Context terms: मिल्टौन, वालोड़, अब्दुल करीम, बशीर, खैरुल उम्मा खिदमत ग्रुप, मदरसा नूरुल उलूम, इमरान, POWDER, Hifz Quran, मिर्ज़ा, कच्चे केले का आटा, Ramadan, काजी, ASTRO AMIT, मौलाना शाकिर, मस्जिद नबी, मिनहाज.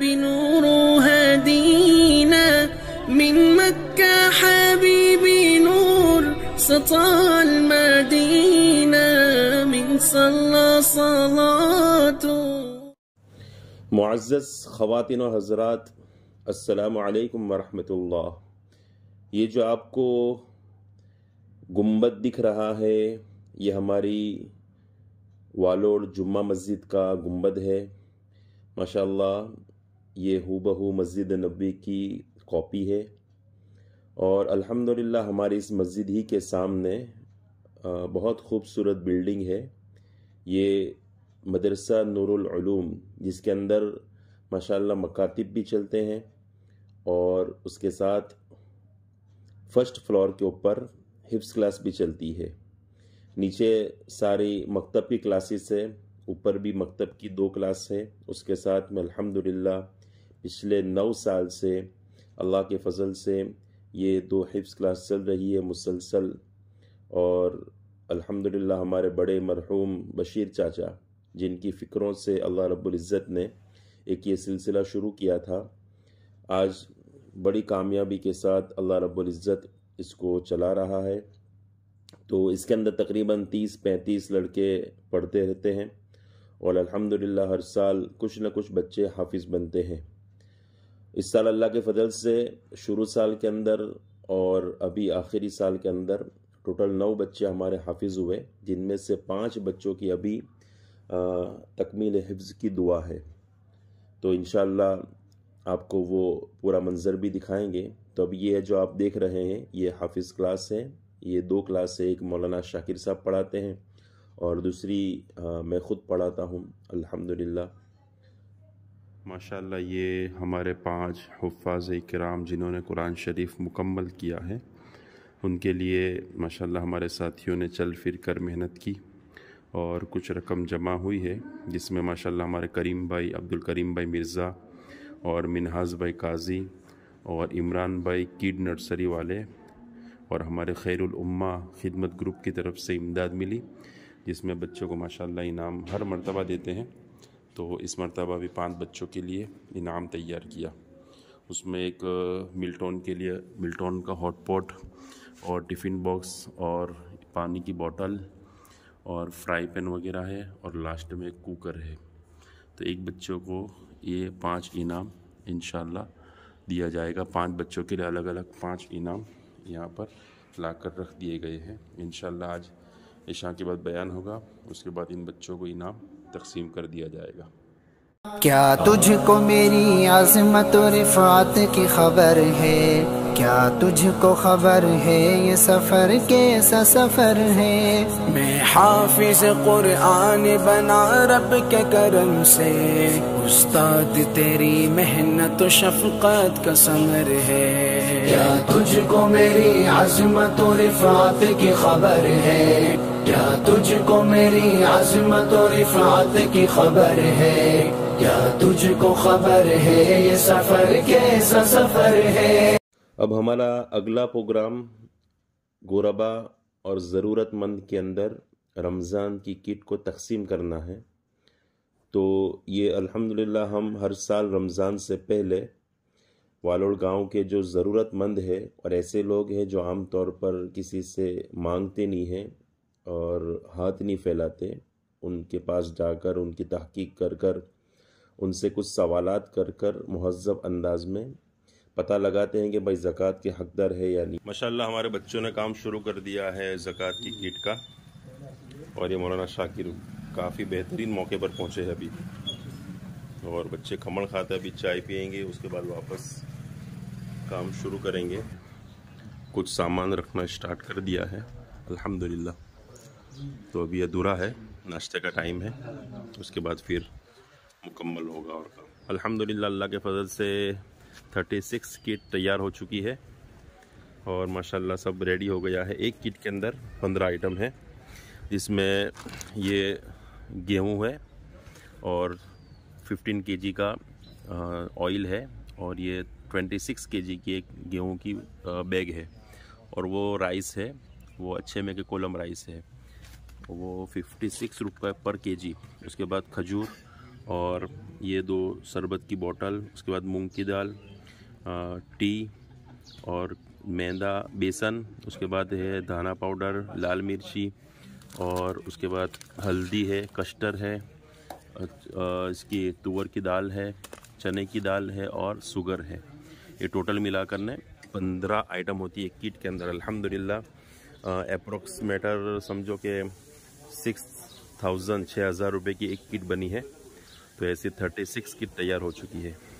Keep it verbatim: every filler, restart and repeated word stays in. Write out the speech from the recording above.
بنور هدينا من مكة حبيبي نور سطع المدينة من صلى صلاته. معزز ख़वातीन और हज़रात, अस्सलामु अलैकुम वरहमतुल्लाह। ये जो आपको गुम्बद दिख रहा है, ये हमारी वालोड़ जुम्मा मस्जिद का गुम्बद है। माशाल्लाह ये हूबहू मस्जिद नबी की कॉपी है और अल्हम्दुलिल्लाह हमारी इस मस्जिद ही के सामने बहुत खूबसूरत बिल्डिंग है। ये मदरसा नूरुल उलूम, जिसके अंदर माशाल्लाह मकातिब भी चलते हैं और उसके साथ फर्स्ट फ्लोर के ऊपर हिफ्स क्लास भी चलती है। नीचे सारी मकतब की क्लासेस है, ऊपर भी मकतब की दो क्लास है। उसके साथ में अल्हम्दुलिल्लाह पिछले नौ साल से अल्लाह के फजल से ये दो हिफ्स क्लास चल रही है मुसलसल। और अल्हम्दुलिल्लाह हमारे बड़े मरहूम बशीर चाचा, जिनकी फ़िक्रों से अल्लाह रब्बुल इज़्ज़त ने एक ये सिलसिला शुरू किया था, आज बड़ी कामयाबी के साथ अल्लाह रब्बुल इज़्ज़त इसको चला रहा है। तो इसके अंदर तकरीबन तीस पैंतीस लड़के पढ़ते रहते हैं और अल्हम्दुलिल्लाह हर साल कुछ न कुछ बच्चे हाफिज़ बनते हैं। इस साल अल्लाह के फजल से शुरू साल के अंदर और अभी आखिरी साल के अंदर टोटल नौ बच्चे हमारे हाफिज़ हुए, जिनमें से पाँच बच्चों की अभी तकमील हिफ्ज़ की दुआ है। तो इंशाअल्लाह आपको वो पूरा मंज़र भी दिखाएंगे। तो अब ये जो आप देख रहे हैं ये हाफिज़ क्लास है। ये दो क्लास है, एक मौलाना शाकिर साहब पढ़ाते हैं और दूसरी आ, मैं ख़ुद पढ़ाता हूँ अल्हम्दुलिल्लाह। माशाल्लाह ये हमारे पांच हुफ़ाज़ किराम जिन्होंने कुरान शरीफ मुकम्मल किया है, उनके लिए माशाल्लाह हमारे साथियों ने चल फिर कर मेहनत की और कुछ रकम जमा हुई है, जिसमें माशाल्लाह हमारे करीम भाई, अब्दुल करीम भाई मिर्ज़ा और मिनहाज भाई काजी और इमरान भाई किड नर्सरी वाले और हमारे खैरुल उम्मा खिदमत ग्रुप की तरफ से इमदाद मिली, जिसमें बच्चों को माशाल्लाह इनाम हर मरतबा देते हैं। तो इस मरतबा भी पांच बच्चों के लिए इनाम तैयार किया। उसमें एक मिल्टौन के लिए मिल्टौन का हॉट पॉट और टिफ़िन बॉक्स और पानी की बोतल और फ्राई पैन वगैरह है और लास्ट में एक कुकर है। तो एक बच्चों को ये पाँच इनाम इंशाल्लाह दिया जाएगा। पाँच बच्चों के लिए अलग अलग पाँच इनाम यहाँ पर लाकर रख दिए गए हैं। इंशाल्लाह आज ईशा के बाद बयान होगा, उसके बाद इन बच्चों को इनाम तकसीम कर दिया जाएगा। क्या तुझको मेरी आज़मत और रिफ़ात की खबर है? क्या तुझको खबर है ये सफ़र कैसा सफ़र है? मैं हाफिज़ कुरान बना रब के करम से, उस्ताद तेरी मेहनत और शफ़क़त का समर है। क्या तुझको मेरी आज़मत और रिफ़ात की खबर है? क्या तुझको मेरी आज़मत और रिफ़ात की खबर है? क्या तुझको खबर है ये सफ़र कैसा सफ़र है? अब हमारा अगला प्रोग्राम गुरबा और ज़रूरतमंद के अंदर रमज़ान की किट को तकसीम करना है। तो ये अल्हम्दुलिल्लाह हम हर साल रमज़ान से पहले वालोड़ गांव के जो ज़रूरतमंद है और ऐसे लोग हैं जो आम तौर पर किसी से मांगते नहीं हैं और हाथ नहीं फैलाते, उनके पास जाकर उनकी तहकीक कर कर उनसे कुछ सवालात कर कर महज़ब अंदाज़ में पता लगाते हैं कि भाई ज़कात के हकदार है या नहीं। माशाल्लाह हमारे बच्चों ने काम शुरू कर दिया है ज़कात की किट का। और ये मौलाना शाकिर काफ़ी बेहतरीन मौके पर पहुँचे हैं अभी, और बच्चे खमण खाते अभी चाय पियेंगे, उसके बाद वापस काम शुरू करेंगे। कुछ सामान रखना स्टार्ट कर दिया है अल्हम्दुलिल्लाह। तो अभी अधूरा है, नाश्ते का टाइम है, उसके बाद फिर मुकम्मल होगा और काम। अल्हम्दुलिल्लाह अल्लाह के फजल से छत्तीस किट तैयार हो चुकी है और माशाल्लाह सब रेडी हो गया है। एक किट के अंदर पंद्रह आइटम है, जिसमें ये गेहूं है और पंद्रह केजी का ऑयल है और ये छब्बीस केजी की एक गेहूं की बैग है और वो राइस है, वो अच्छे में के कोलम राइस है, वो छियावन रुपये पर केजी। उसके बाद खजूर और ये दो शरबत की बोतल, उसके बाद मूंग की दाल, टी और मैदा, बेसन, उसके बाद है धाना पाउडर, लाल मिर्ची और उसके बाद हल्दी है, कस्टर्ड है, इसकी तुअर की दाल है, चने की दाल है और शुगर है। ये टोटल मिलाकर ने पंद्रह आइटम होती है किट के अंदर। अल्हम्दुलिल्लाह अप्रोक्सीमेटर समझो कि सिक्स थाउजेंड छः हज़ार रुपये की एक किट बनी है। तो ऐसी थर्टी सिक्स किट तैयार हो चुकी है।